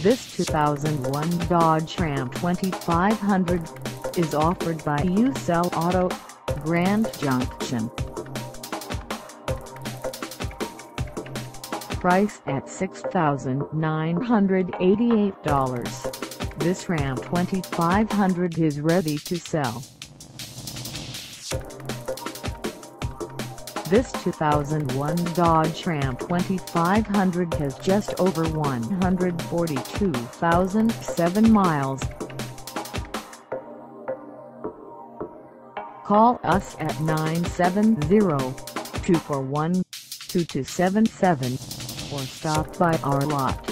This 2001 Dodge Ram 2500 is offered by You Sell Auto, Grand Junction. Price at $6,988, this Ram 2500 is ready to sell. This 2001 Dodge Ram 2500 has just over 142,007 miles. Call us at 970-241-2277 or stop by our lot.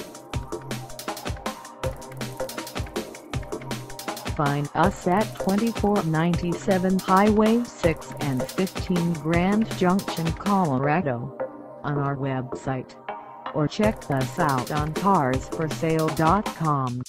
Find us at 2497 Highway 6 and 15 Grand Junction, Colorado, on our website, or check us out on Carsforsale.com.